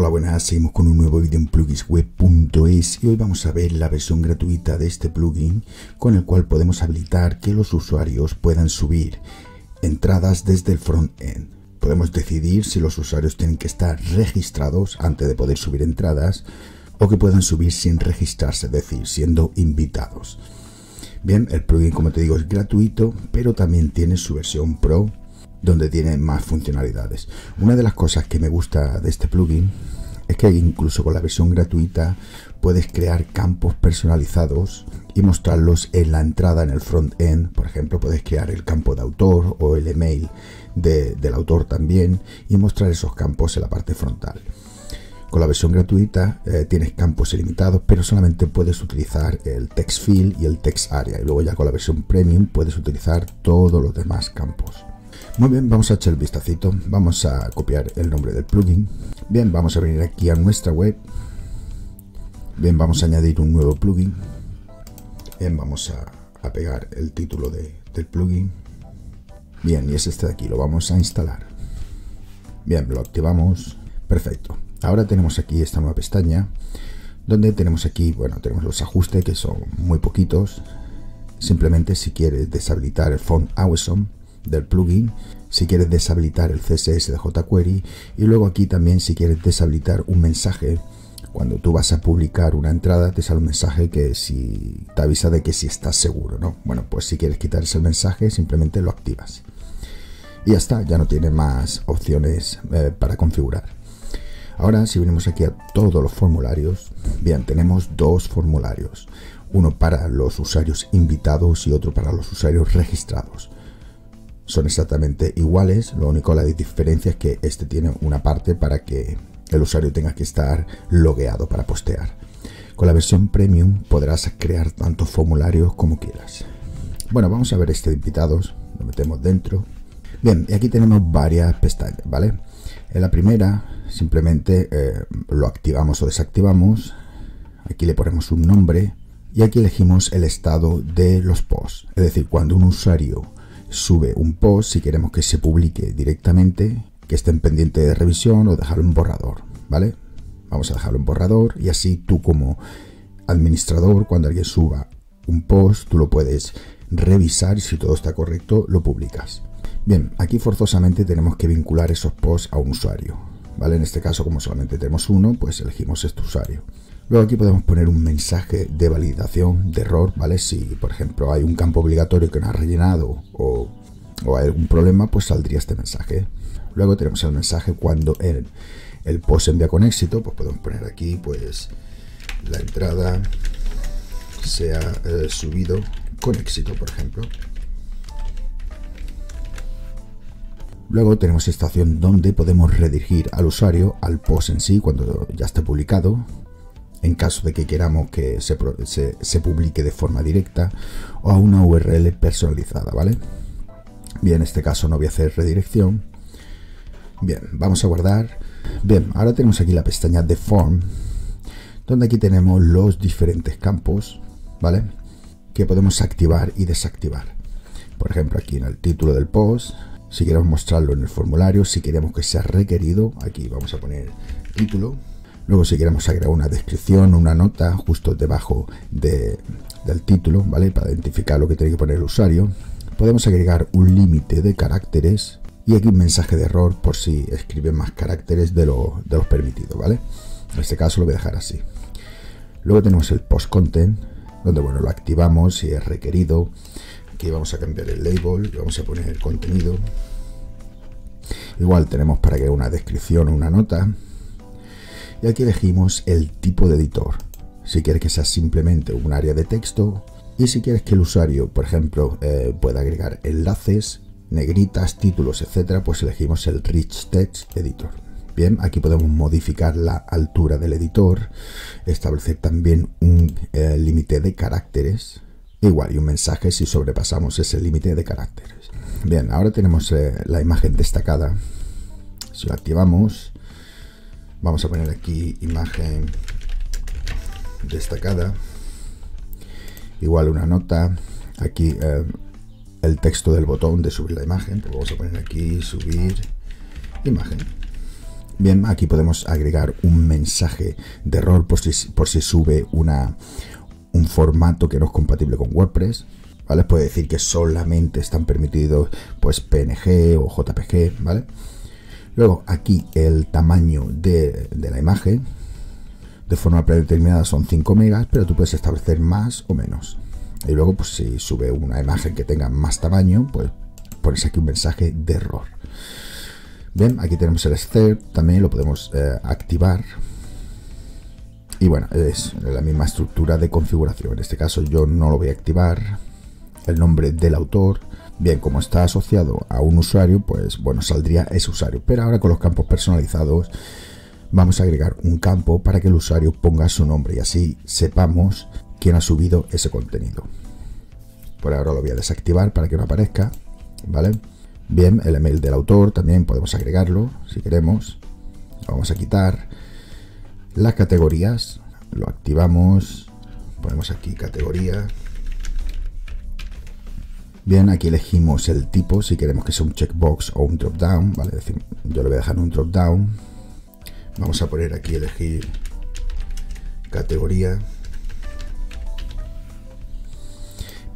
Hola, buenas, seguimos con un nuevo vídeo en pluginsweb.es y hoy vamos a ver la versión gratuita de este plugin con el cual podemos habilitar que los usuarios puedan subir entradas desde el frontend. Podemos decidir si los usuarios tienen que estar registrados antes de poder subir entradas o que puedan subir sin registrarse, es decir, siendo invitados. Bien, el plugin, como te digo, es gratuito, pero también tiene su versión Pro, donde tiene más funcionalidades. Una de las cosas que me gusta de este plugin es que incluso con la versión gratuita puedes crear campos personalizados y mostrarlos en la entrada, en el front-end. Por ejemplo, puedes crear el campo de autor o el email del autor también y mostrar esos campos en la parte frontal. Con la versión gratuita tienes campos ilimitados, pero solamente puedes utilizar el text field y el text area. Y luego ya con la versión premium puedes utilizar todos los demás campos. Muy bien, vamos a echar el vistacito, vamos a copiar el nombre del plugin. Bien, vamos a venir aquí a nuestra web. Bien, vamos a añadir un nuevo plugin. Bien, vamos a pegar el título del plugin. Bien, y es este de aquí, lo vamos a instalar. Bien, lo activamos. Perfecto. Ahora tenemos aquí esta nueva pestaña, donde tenemos aquí, bueno, tenemos los ajustes que son muy poquitos. Simplemente si quieres deshabilitar el Font Awesome del plugin, si quieres deshabilitar el CSS de jQuery y luego aquí también si quieres deshabilitar un mensaje. Cuando tú vas a publicar una entrada te sale un mensaje que si te avisa de que si estás seguro, ¿no? Bueno, pues si quieres quitar ese mensaje simplemente lo activas y ya está, ya no tiene más opciones para configurar. Ahora si venimos aquí a todos los formularios, bien, tenemos dos formularios, uno para los usuarios invitados y otro para los usuarios registrados. Son exactamente iguales, lo único, la diferencia es que este tiene una parte para que el usuario tenga que estar logueado para postear. Con la versión premium podrás crear tantos formularios como quieras. Bueno, vamos a ver este de invitados, lo metemos dentro. Bien, y aquí tenemos varias pestañas, ¿vale? En la primera simplemente lo activamos o desactivamos, aquí le ponemos un nombre y aquí elegimos el estado de los posts, es decir, cuando un usuario sube un post, si queremos que se publique directamente, que esté en pendiente de revisión o dejarlo en borrador, ¿vale? Vamos a dejarlo en borrador y así tú como administrador, cuando alguien suba un post, tú lo puedes revisar y si todo está correcto, lo publicas. Bien, aquí forzosamente tenemos que vincular esos posts a un usuario, ¿vale? En este caso, como solamente tenemos uno, pues elegimos este usuario. Luego aquí podemos poner un mensaje de validación, de error, ¿vale? Si, por ejemplo, hay un campo obligatorio que no ha rellenado o hay algún problema, pues saldría este mensaje. Luego tenemos el mensaje cuando el post se envía con éxito, pues podemos poner aquí, pues, la entrada se ha subido con éxito, por ejemplo. Luego tenemos esta opción donde podemos redirigir al usuario al post en sí cuando ya esté publicado, en caso de que queramos que se publique de forma directa o a una URL personalizada, ¿vale? Bien, en este caso no voy a hacer redirección. Bien, vamos a guardar. Bien, ahora tenemos aquí la pestaña de Form, donde aquí tenemos los diferentes campos, ¿vale? Que podemos activar y desactivar. Por ejemplo, aquí en el título del post, si queremos mostrarlo en el formulario, si queremos que sea requerido, aquí vamos a poner título. Luego si queremos agregar una descripción, una nota justo debajo del título, ¿vale? Para identificar lo que tiene que poner el usuario. Podemos agregar un límite de caracteres y aquí un mensaje de error por si escribe más caracteres de los permitidos, ¿vale? En este caso lo voy a dejar así. Luego tenemos el post content, donde bueno, lo activamos si es requerido. Aquí vamos a cambiar el label, le vamos a poner el contenido. Igual tenemos para agregar una descripción o una nota. Y aquí elegimos el tipo de editor, si quieres que sea simplemente un área de texto y si quieres que el usuario, por ejemplo, pueda agregar enlaces, negritas, títulos, etcétera, pues elegimos el Rich Text Editor. Bien, aquí podemos modificar la altura del editor, establecer también un límite de caracteres, igual y un mensaje si sobrepasamos ese límite de caracteres. Bien, ahora tenemos la imagen destacada, si lo activamos. Vamos a poner aquí imagen destacada, igual una nota, aquí el texto del botón de subir la imagen, pues vamos a poner aquí subir imagen. Bien, aquí podemos agregar un mensaje de error por si sube un formato que no es compatible con WordPress. ¿Vale? Puede decir que solamente están permitidos pues PNG o JPG, ¿vale? Luego aquí el tamaño de la imagen de forma predeterminada son 5 megas, pero tú puedes establecer más o menos. Y luego pues si sube una imagen que tenga más tamaño, pues pones aquí un mensaje de error. Bien, aquí tenemos el excerpt, también lo podemos activar. Y bueno, es la misma estructura de configuración. En este caso yo no lo voy a activar. El nombre del autor. Bien, como está asociado a un usuario, pues bueno, saldría ese usuario. Pero ahora con los campos personalizados vamos a agregar un campo para que el usuario ponga su nombre y así sepamos quién ha subido ese contenido. Por ahora lo voy a desactivar para que no aparezca, ¿vale? Bien, el email del autor también podemos agregarlo si queremos. Lo vamos a quitar. Las categorías, lo activamos, ponemos aquí categoría. Bien, aquí elegimos el tipo, si queremos que sea un checkbox o un dropdown, ¿vale? Es decir, yo lo voy a dejar en un dropdown. Vamos a poner aquí elegir categoría.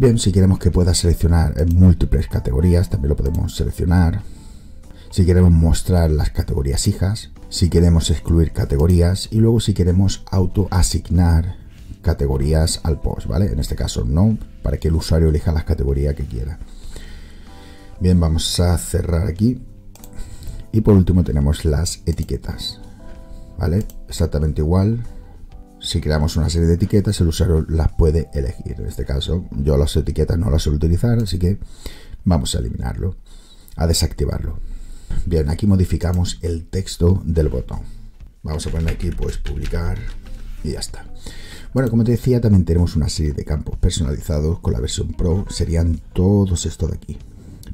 Bien, si queremos que pueda seleccionar en múltiples categorías, también lo podemos seleccionar. Si queremos mostrar las categorías hijas, si queremos excluir categorías y luego si queremos autoasignar categorías al post, ¿vale? En este caso no, para que el usuario elija las categorías que quiera. Bien, vamos a cerrar aquí. Y por último tenemos las etiquetas, ¿vale? Exactamente igual. Si creamos una serie de etiquetas, el usuario las puede elegir. En este caso, yo las etiquetas no las suelo utilizar, así que vamos a eliminarlo, a desactivarlo. Bien, aquí modificamos el texto del botón. Vamos a poner aquí, pues, publicar y ya está. Bueno, como te decía, también tenemos una serie de campos personalizados. Con la versión Pro serían todos estos de aquí.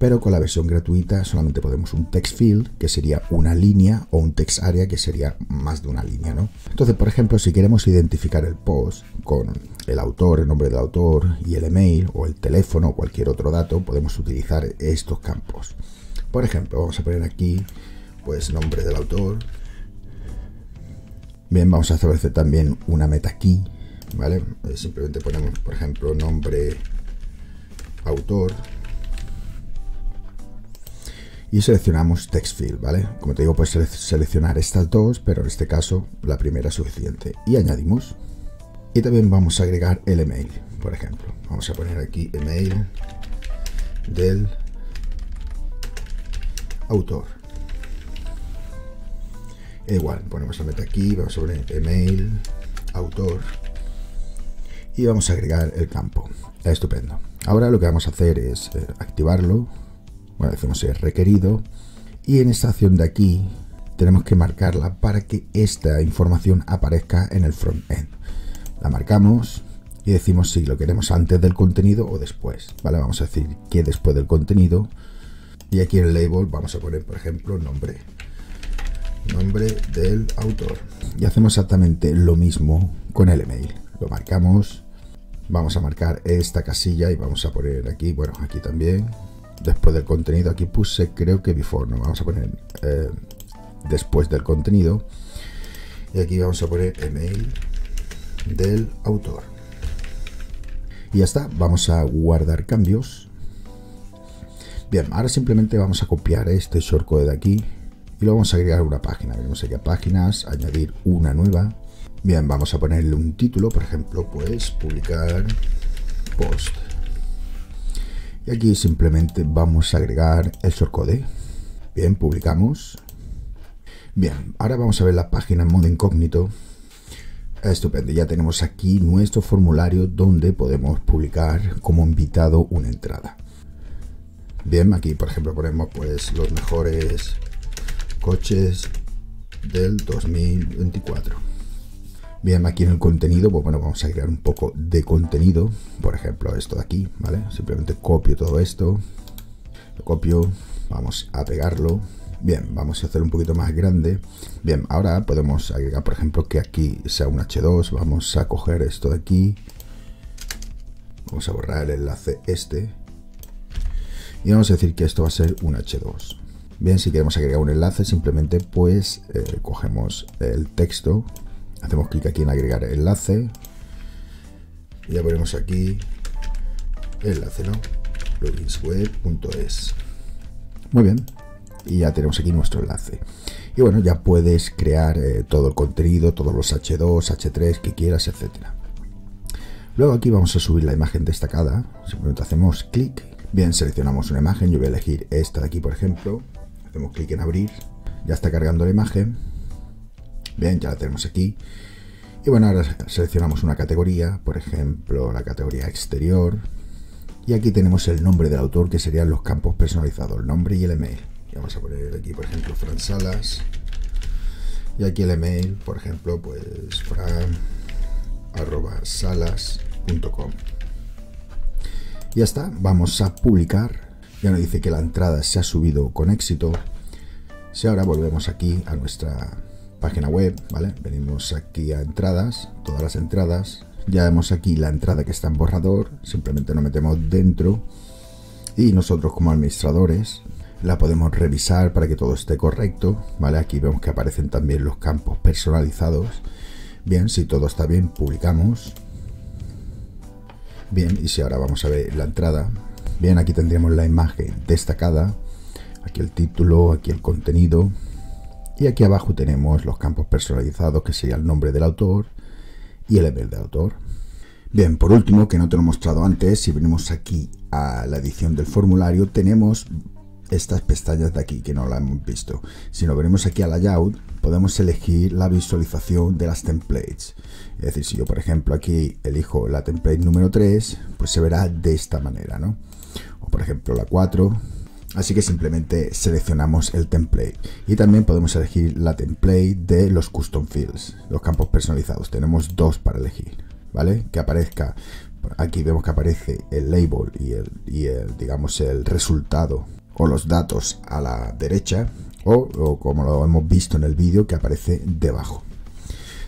Pero con la versión gratuita solamente podemos un text field, que sería una línea, o un text area, que sería más de una línea, ¿no? Entonces, por ejemplo, si queremos identificar el post con el autor, el nombre del autor y el email o el teléfono o cualquier otro dato, podemos utilizar estos campos. Por ejemplo, vamos a poner aquí, pues, nombre del autor. Bien, vamos a establecer también una meta key, ¿vale? Simplemente ponemos, por ejemplo, nombre autor. Y seleccionamos text field, ¿vale? Como te digo, puedes seleccionar estas dos, pero en este caso la primera es suficiente. Y añadimos. Y también vamos a agregar el email, por ejemplo. Vamos a poner aquí email del autor. Igual, ponemos la meta aquí, vamos a poner email, autor. Y vamos a agregar el campo. Estupendo. Ahora lo que vamos a hacer es activarlo. Bueno, decimos es requerido y en esta acción de aquí tenemos que marcarla para que esta información aparezca en el frontend. La marcamos y decimos si lo queremos antes del contenido o después, ¿vale? Vamos a decir que después del contenido y aquí en el label vamos a poner, por ejemplo, nombre del autor. Y hacemos exactamente lo mismo con el email. Lo marcamos, vamos a marcar esta casilla y vamos a poner aquí, bueno, aquí también. Después del contenido, aquí puse creo que before, no, vamos a poner después del contenido y aquí vamos a poner email del autor y ya está. Vamos a guardar cambios. Bien, ahora simplemente vamos a copiar este shortcode de aquí y lo vamos a agregar a una página. Venimos aquí a páginas, añadir una nueva. Bien, vamos a ponerle un título, por ejemplo, pues publicar post. Y aquí simplemente vamos a agregar el shortcode. Bien, publicamos. Bien, ahora vamos a ver la página en modo incógnito. Estupendo, ya tenemos aquí nuestro formulario donde podemos publicar como invitado una entrada. Bien, aquí por ejemplo ponemos pues los mejores coches del 2024. Bien, aquí en el contenido, pues bueno, vamos a crear un poco de contenido. Por ejemplo, esto de aquí, ¿vale? Simplemente copio todo esto. Lo copio. Vamos a pegarlo. Bien, vamos a hacer un poquito más grande. Bien, ahora podemos agregar, por ejemplo, que aquí sea un H2. Vamos a coger esto de aquí. Vamos a borrar el enlace este. Y vamos a decir que esto va a ser un H2. Bien, si queremos agregar un enlace, simplemente pues cogemos el texto, hacemos clic aquí en agregar enlace y ya ponemos aquí enlace, ¿no? pluginsweb.es. Muy bien, y ya tenemos aquí nuestro enlace. Y bueno, ya puedes crear todo el contenido, todos los H2, H3 que quieras, etcétera. Luego aquí vamos a subir la imagen destacada, simplemente hacemos clic. Bien, seleccionamos una imagen, yo voy a elegir esta de aquí, por ejemplo. Hacemos clic en abrir, ya está cargando la imagen. Bien, ya la tenemos aquí. Y bueno, ahora seleccionamos una categoría, por ejemplo, la categoría exterior. Y aquí tenemos el nombre del autor, que serían los campos personalizados, el nombre y el email. Y vamos a poner aquí, por ejemplo, Fran Salas. Y aquí el email, por ejemplo, pues fran@salas.com. Ya está, vamos a publicar. Ya nos dice que la entrada se ha subido con éxito. Si ahora volvemos aquí a nuestra página web, ¿vale? Venimos aquí a entradas, todas las entradas. Ya vemos aquí la entrada que está en borrador. Simplemente nos metemos dentro y nosotros como administradores la podemos revisar para que todo esté correcto, ¿vale? Aquí vemos que aparecen también los campos personalizados. Bien, si todo está bien, publicamos. Bien, y si ahora vamos a ver la entrada, bien, aquí tendríamos la imagen destacada, aquí el título, aquí el contenido, y aquí abajo tenemos los campos personalizados, que sería el nombre del autor y el email del autor. Bien, por último, que no te lo he mostrado antes, si venimos aquí a la edición del formulario, tenemos estas pestañas de aquí, que no las hemos visto. Si nos venimos aquí a layout, podemos elegir la visualización de las templates. Es decir, si yo, por ejemplo, aquí elijo la template número 3, pues se verá de esta manera, ¿no? O, por ejemplo, la 4. Así que simplemente seleccionamos el template. Y también podemos elegir la template de los custom fields, los campos personalizados. Tenemos dos para elegir, ¿vale? Que aparezca, aquí vemos que aparece el label y el digamos, el resultado o los datos a la derecha, o como lo hemos visto en el vídeo, que aparece debajo.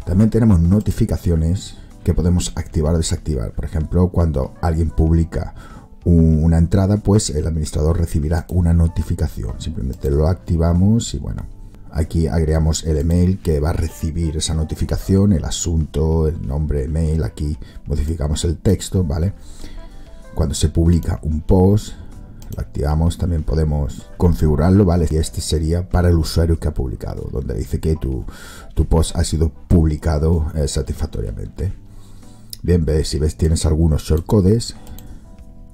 También tenemos notificaciones que podemos activar o desactivar. Por ejemplo, cuando alguien publica una entrada, pues el administrador recibirá una notificación. Simplemente lo activamos y bueno, aquí agregamos el email que va a recibir esa notificación, el asunto, el nombre, email. Aquí modificamos el texto, ¿vale? Cuando se publica un post, lo activamos, también podemos configurarlo, ¿vale? Y este sería para el usuario que ha publicado, donde dice que tu post ha sido publicado satisfactoriamente. Bien, si ves, tienes algunos shortcodes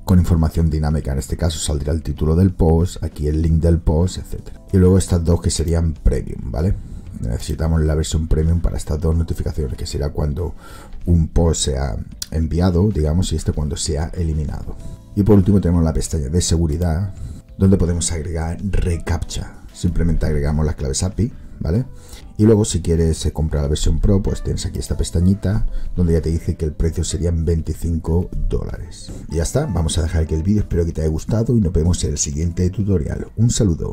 con información dinámica. En este caso saldrá el título del post, aquí el link del post, etc. Y luego estas dos que serían premium, ¿vale? Necesitamos la versión premium para estas dos notificaciones, que será cuando un post sea enviado, digamos, y este cuando sea eliminado. Y por último tenemos la pestaña de seguridad, donde podemos agregar reCAPTCHA. Simplemente agregamos las claves API, ¿vale? Y luego si quieres comprar la versión Pro, pues tienes aquí esta pestañita, donde ya te dice que el precio serían $25. Y ya está, vamos a dejar aquí el vídeo, espero que te haya gustado y nos vemos en el siguiente tutorial. Un saludo.